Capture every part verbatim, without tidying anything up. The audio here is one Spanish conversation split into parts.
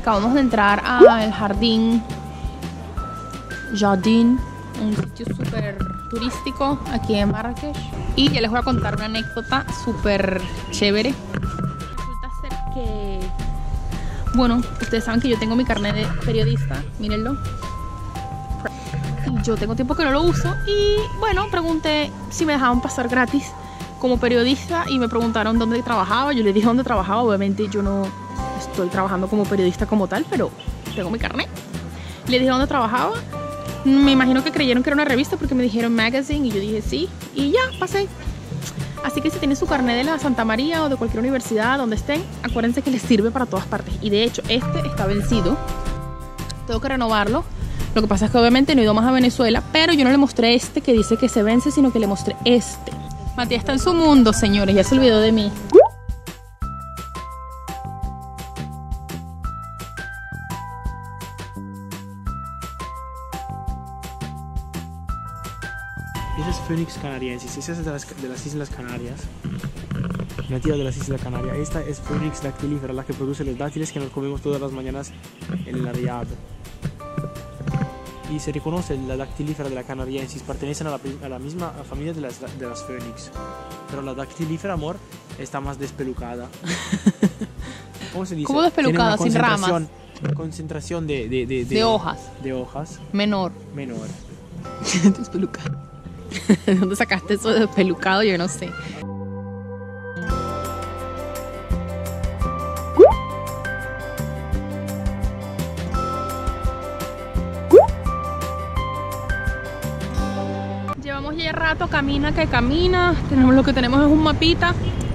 Acabamos de entrar al jardín, jardín, un sitio súper turístico aquí en Marrakech. Y ya les voy a contar una anécdota súper chévere. Resulta ser que, bueno, ustedes saben que yo tengo mi carnet de periodista, mírenlo. Yo tengo tiempo que no lo uso y bueno, pregunté si me dejaban pasar gratis como periodista y me preguntaron dónde trabajaba. Yo les dije dónde trabajaba, obviamente yo no estoy trabajando como periodista como tal, pero tengo mi carnet. Les dije dónde trabajaba, me imagino que creyeron que era una revista porque me dijeron magazine y yo dije sí y ya, pasé. Así que si tienen su carnet de la Santa María o de cualquier universidad donde estén, acuérdense que les sirve para todas partes. Y de hecho este está vencido, tengo que renovarlo. Lo que pasa es que obviamente no he ido más a Venezuela, pero yo no le mostré este que dice que se vence, sino que le mostré este. Matías está en su mundo, señores, ya se olvidó de mí. Esa es Phoenix canariensis, esa es de las, de las Islas Canarias, nativa de las Islas Canarias. Esta es Phoenix dactylifera, la que produce los dátiles que nos comemos todas las mañanas en el Riad. Y se reconoce la dactylifera de la canariensis, pertenecen a la, a la misma familia de las, de las fénix, pero la dactylifera, amor, está más despelucada. ¿Cómo se dice? ¿Cómo despelucada? Sin ramas. Concentración de, de, de, de, de hojas. De hojas. Menor. Menor. Despelucada. ¿De dónde sacaste eso de despelucado? Yo no sé. Rato camina que camina, tenemos lo que tenemos es un mapita.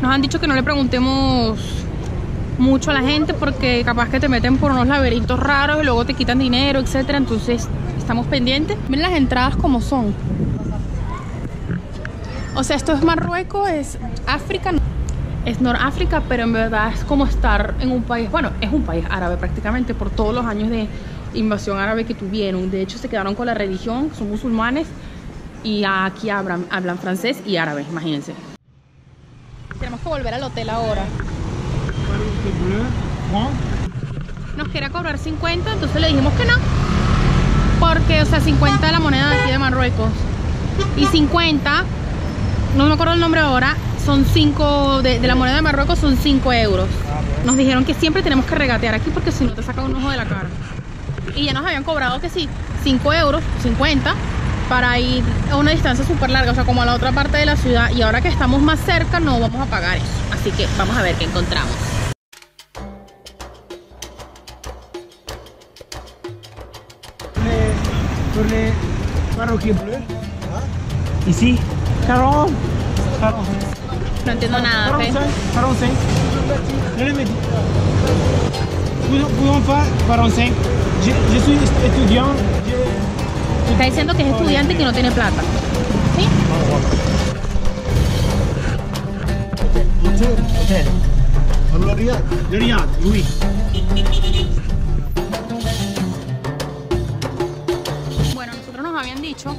Nos han dicho que no le preguntemos mucho a la gente porque capaz que te meten por unos laberintos raros y luego te quitan dinero, etcétera. Entonces estamos pendientes. Miren las entradas como son. O sea, esto es Marruecos, es África, es Noráfrica, pero en verdad es como estar en un país, bueno, es un país árabe prácticamente por todos los años de invasión árabe que tuvieron. De hecho se quedaron con la religión, son musulmanes. Y aquí hablan, hablan francés y árabe, imagínense. Tenemos que volver al hotel ahora. Nos quería cobrar cincuenta, entonces le dijimos que no. Porque, o sea, cincuenta es la moneda de aquí de Marruecos. Y cincuenta, no me acuerdo el nombre ahora, son cinco, de, de la moneda de Marruecos son cinco euros. Nos dijeron que siempre tenemos que regatear aquí porque si no te sacan un ojo de la cara. Y ya nos habían cobrado que sí, cinco euros, cincuenta. Para ir a una distancia súper larga, o sea, como a la otra parte de la ciudad. Y ahora que estamos más cerca, no vamos a pagar eso. Así que vamos a ver qué encontramos. Tourné marroquí bleu. ¿Y sí? Carón. Carón. No entiendo nada. Carón cinco. Carón cinco. No le metí. ¿Pueden hacer carón cinco? Yo soy estudiante. Está diciendo que es estudiante y que no tiene plata. ¿Sí? Hotel, hotel. Hotel. De Riad, Luis. Bueno, nosotros nos habían dicho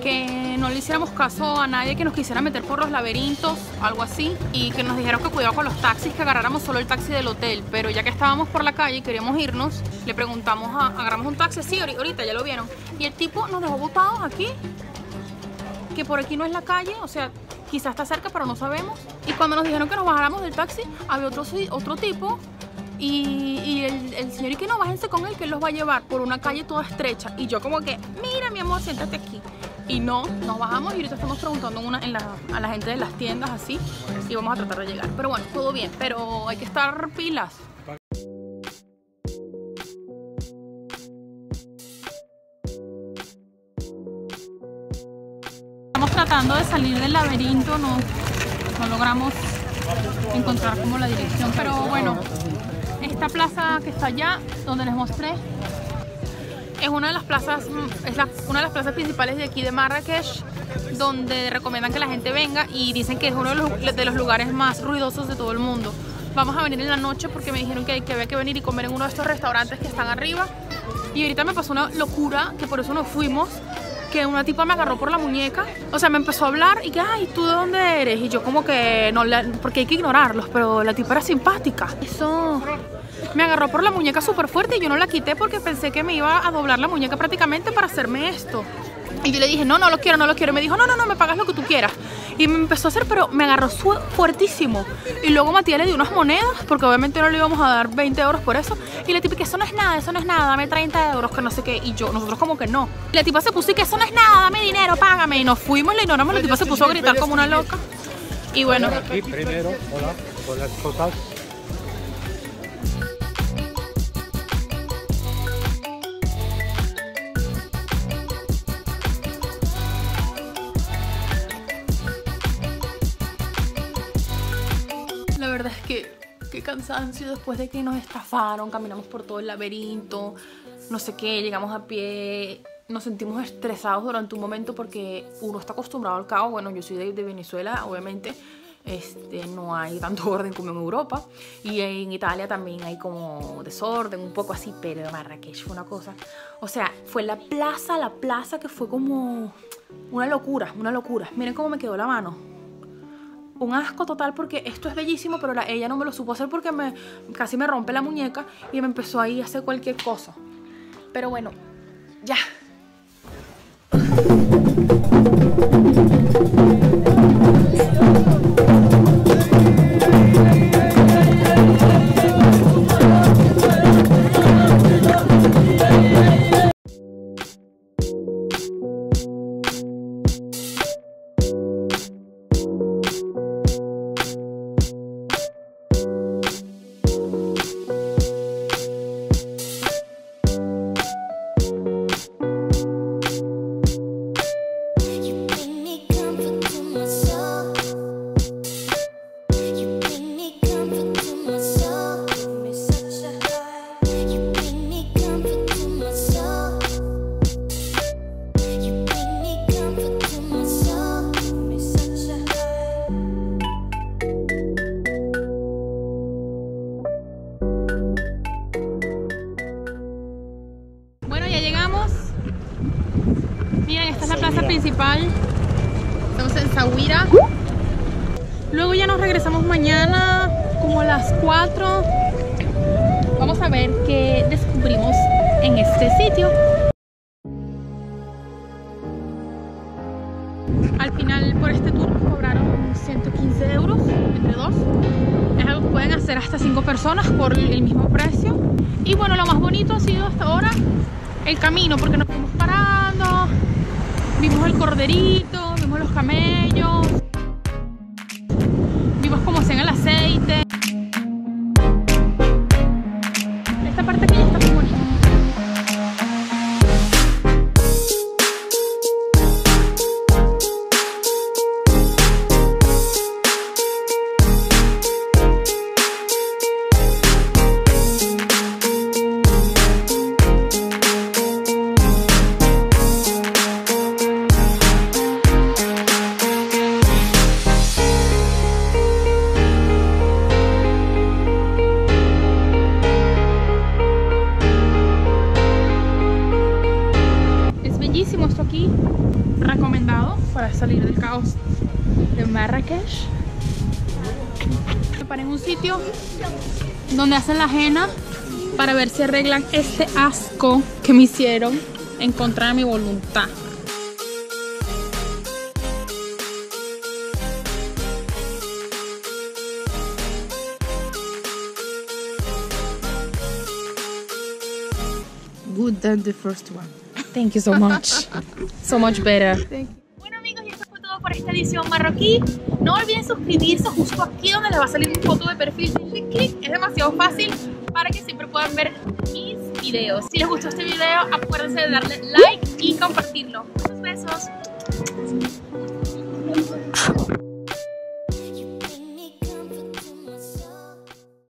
que no le hiciéramos caso a nadie que nos quisiera meter por los laberintos, algo así, y que nos dijeron que cuidado con los taxis, que agarráramos solo el taxi del hotel. Pero ya que estábamos por la calle y queríamos irnos, le preguntamos, a, agarramos un taxi, sí, ahorita ya lo vieron, y el tipo nos dejó botados aquí, que por aquí no es la calle, o sea, quizás está cerca, pero no sabemos. Y cuando nos dijeron que nos bajáramos del taxi, había otro, otro tipo, y, y el, el señor, y que no, bájense con él, que él los va a llevar por una calle toda estrecha. Y yo como que, mira mi amor, siéntate aquí. Y no, nos bajamos y ahorita estamos preguntando una, en la, a la gente de las tiendas así y vamos a tratar de llegar. Pero bueno, todo bien, pero hay que estar pilas. Estamos tratando de salir del laberinto, no, no logramos encontrar como la dirección. Pero bueno, esta plaza que está allá, donde les mostré, es una de las plazas, es la, una de las plazas principales de aquí de Marrakech, donde recomiendan que la gente venga y dicen que es uno de los, de los lugares más ruidosos de todo el mundo. Vamos a venir en la noche porque me dijeron que, que había que venir y comer en uno de estos restaurantes que están arriba. Y ahorita me pasó una locura, que por eso nos fuimos, que una tipa me agarró por la muñeca, o sea, me empezó a hablar y que, ay, ¿tú de dónde eres? Y yo como que, no, porque hay que ignorarlos, pero la tipa era simpática. Eso... me agarró por la muñeca súper fuerte y yo no la quité porque pensé que me iba a doblar la muñeca prácticamente para hacerme esto. Y yo le dije, no, no lo quiero, no lo quiero. Y me dijo, no, no, no, me pagas lo que tú quieras. Y me empezó a hacer, pero me agarró fuertísimo. Y luego Matías le dio unas monedas, porque obviamente no le íbamos a dar veinte euros por eso. Y la tipa que eso no es nada, eso no es nada, dame treinta euros, que no sé qué. Y yo, nosotros como que no. Y la tipa se puso y que eso no es nada, dame dinero, págame. Y nos fuimos, la ignoramos, la tipa se puso a gritar como una loca. Y bueno. Aquí primero, hola, con las cosas. Qué cansancio después de que nos estafaron, caminamos por todo el laberinto, no sé qué, llegamos a pie, nos sentimos estresados durante un momento porque uno está acostumbrado al caos. Bueno, yo soy de, de Venezuela, obviamente este, no hay tanto orden como en Europa, y en Italia también hay como desorden, un poco así, pero Marrakech fue una cosa, o sea, fue la plaza, la plaza que fue como una locura, una locura. Miren cómo me quedó la mano. Un asco total porque esto es bellísimo, pero la, ella no me lo supo hacer porque me, casi me rompe la muñeca y me empezó ahí a hacer cualquier cosa. Pero bueno, ya. Principal, estamos en Essaouira. Luego ya nos regresamos mañana como a las cuatro. Vamos a ver qué descubrimos en este sitio. Al final por este tour nos cobraron ciento quince euros entre dos. Es algo que pueden hacer hasta cinco personas por el mismo precio. Y bueno, lo más bonito ha sido hasta ahora el camino, porque nos fuimos parando. Vimos el corderito, vimos los camellos, vimos cómo hacían el aceite. Esta parte aquí ya está muy bonita. Para salir del caos de Marrakech. Me paré en un sitio donde hacen la henna para ver si arreglan este asco que me hicieron en contra de mi voluntad. Good than the first one. Thank you so much. So much better. Thank you. Por esta edición marroquí, no olviden suscribirse justo aquí donde les va a salir un foto de perfil. Clic, es demasiado fácil para que siempre puedan ver mis videos. Si les gustó este video, acuérdense de darle like y compartirlo. Muchos besos.